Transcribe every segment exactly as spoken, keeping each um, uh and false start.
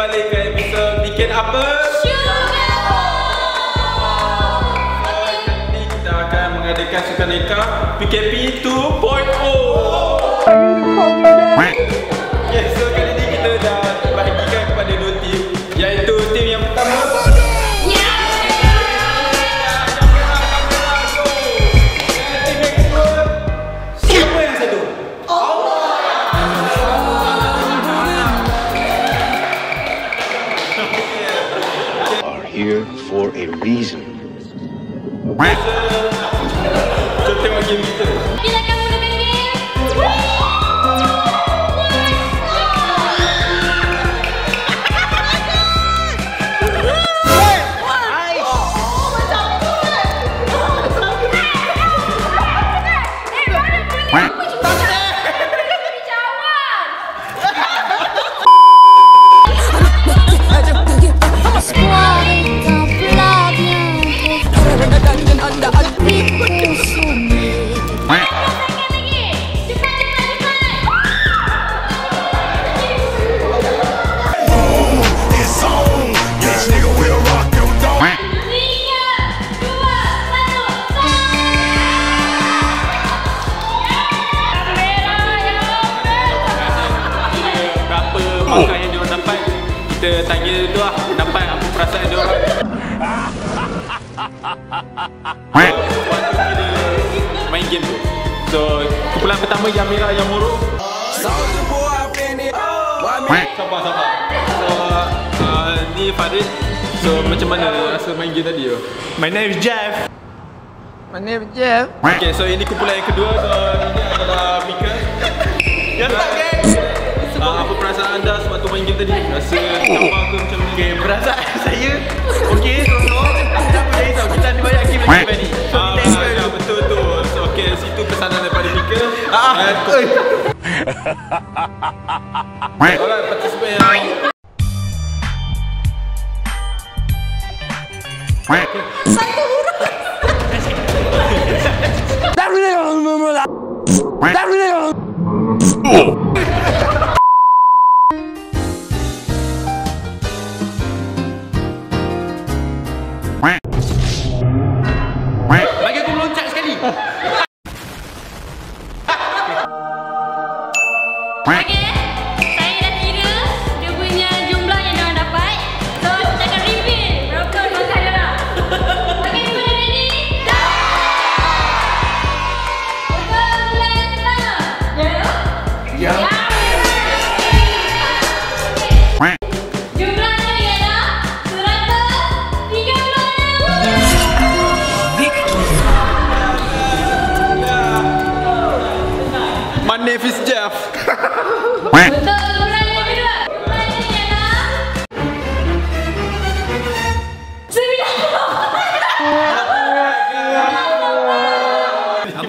balik ke episode bikin apa? Sugar Ball. Kali ini kita akan mengadakan sukan nikah P K P two point oh. Yes, so kali ini kita dah bahagikan kepada dua tim, iaitu tim yang pertama Yamira dan tim yang kedua siapa yang satu? Allah. Are here for a reason. So tengok game kita. Bila kamu dengar game? Kita tanya dulu lah, dapat apa perasaan dia orang. Waktu kita main game tu, so kumpulan pertama Yamira, Yamuro. Sabar, sabar. So, uh, ni Farid. So, macam mana rasa main game tadi? My name is Jeff. My name is Jeff. Okay, so ini kumpulan yang kedua. So, ini adalah Mika. Ya tak, guys? Uh, apa perasaan anda sebab tu main game tadi? Rasa tambah ke macam mana? Okay, perasaan saya okey, tolong kita boleh tahu kita ada banyak game lagi ni. Ah, ya betul tu. So, okey, situ pesanan daripada Mika. Ah, oi. Alright, participate yang satu huruf. Dah boleh mula. Dah boleh.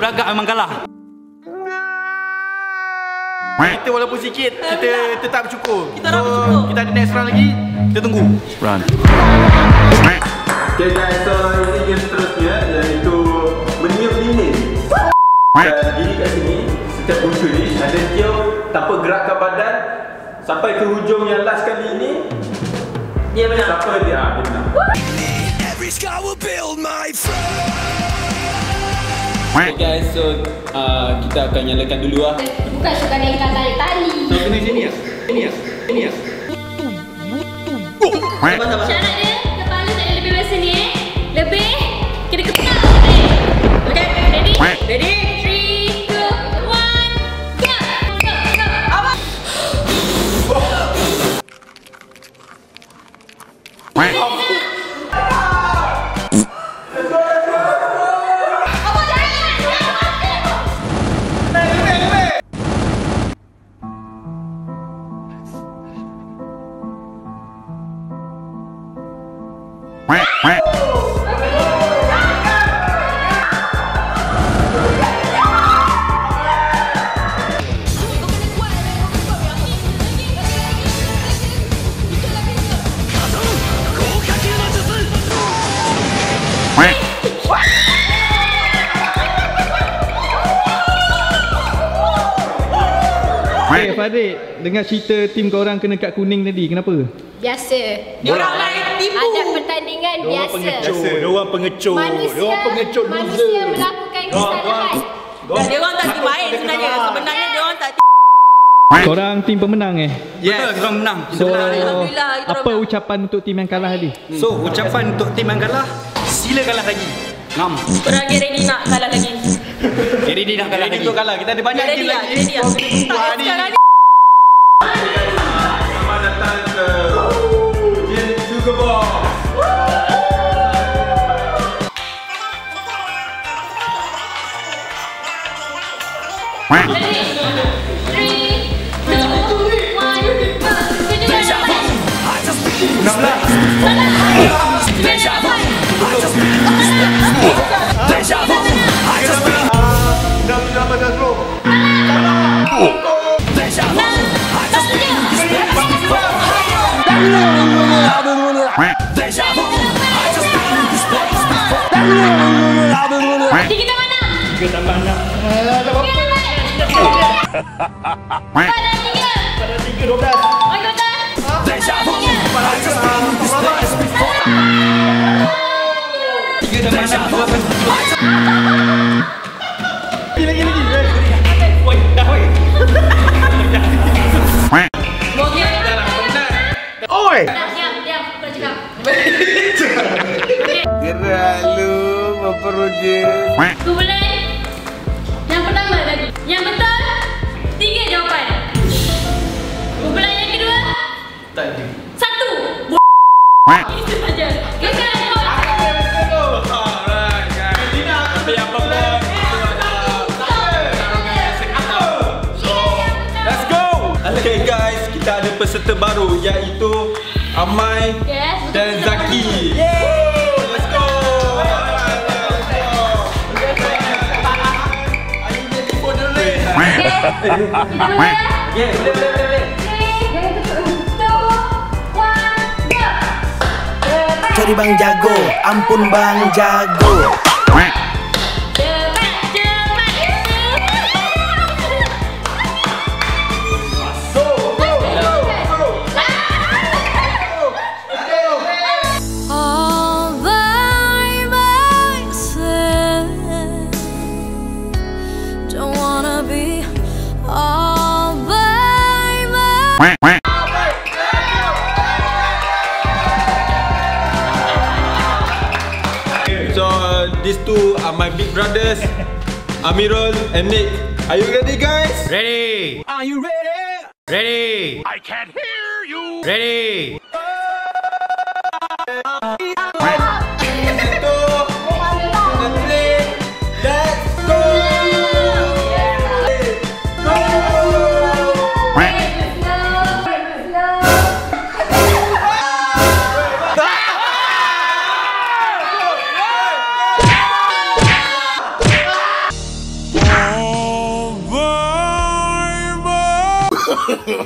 Beragak memang kalah. Kita walaupun sikit, kita tetap cukup. Kita dah bersyukur. Kita ada next round lagi. Kita tunggu round. Okay guys, so ini game seterusnya, iaitu meniup lilin. Dan ini kat sini, setiap bucu ni ada tiup tanpa gerakkan badan sampai ke hujung yang last kali ini. Dia menang. Siapa dia? Dia menang. Okay guys, so uh, kita akan nyalakan dulu lah. Bukan sukan yang kita tarik tali. So kena sini lah. Sini lah. Sini lah. Syarat dia, kepala tak ada lebih biasa ni eh. Lebih, kena ketak. Okay, ready? Ready? three, two, one, go! Go, go! Apa? Farid, dengar cerita tim korang kena kad kuning tadi, kenapa? biasa. Diorang main tipu. Ada pertandingan biasa. Diorang pengecut. Diorang pengecut. Manusia melakukan kesalahan. Diorang tak termain sebenarnya. Sebenarnya diorang tak tipu. Korang tim pemenang eh? Yes. Betul, korang menang. So, apa ucapan untuk tim yang kalah tadi? So, ucapan untuk tim yang kalah, sila kalah lagi. Ngam. Korang ready nak kalah lagi? Ready nak kalah lagi. Kalah. Kita ada banyak tim lagi. Ready nak. Ready nak. Selamat datang ke Jeddah Ball. Kita mana? Tiga tambah enam. Pada tiga. Pada tiga dua belas. Tiga tambah enam dua belas. Lagi lagi lagi. Woi dah woi. Mungkin. Oi. Diam diam bercakap. Terlalu memperuji. Ku boleh. Yang pertama tadi. Yang betul tiga jawapan. Kumpulan yang kedua tak ada. Satu. Itu saja. Gagal. Let's go. Okay guys, kita ada peserta baru iaitu Amai dan Zaki. Okay, kita boleh? Okay, boleh, boleh, boleh. three, two, one, go! Cari Bang Jago, ampun Bang Jago. Cepat, cepat, cepat. All by myself, don't wanna be all by my... So uh, these two are my big brothers, Amirul and Nick. Are you ready, guys? Ready. Are you ready? Ready. I can't hear you. Ready.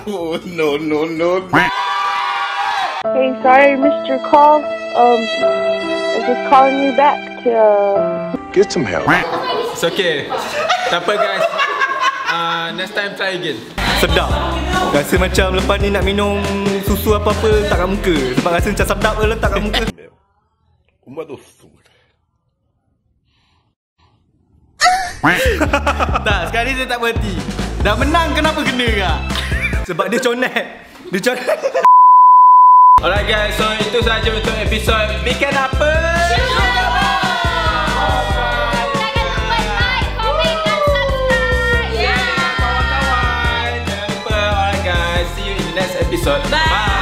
Oh, no, no, no. Hey, sorry I missed your call. Um, I'm just calling you back to uh... get some help. It's okay. Tak apa guys. Uh, next time try again. Sedap. Rasa macam lepas ni nak minum susu apa-apa letak kat muka. Sebab rasa macam sedap ke letak kat muka. Umat tu susu. Tak, sekarang ni saya tak berhenti. Dah menang kenapa kena kak? Sebab dia conek. Dia conek. Alright guys, so itu sahaja untuk episod Bikin Apa? Jangan lupa like, comment dan subscribe. Ya, kawan-kawan. Jangan lupa. Alright guys, see you in the next episode. Bye!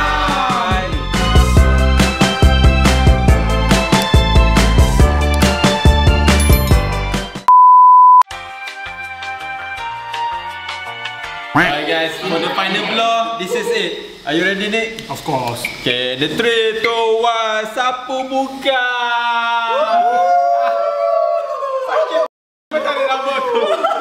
Alright guys, for the final blow, this is it. Are you ready, Nick? Of course. Okay, the three, two, one, sapu buka. Sakit, macam ada rambut aku.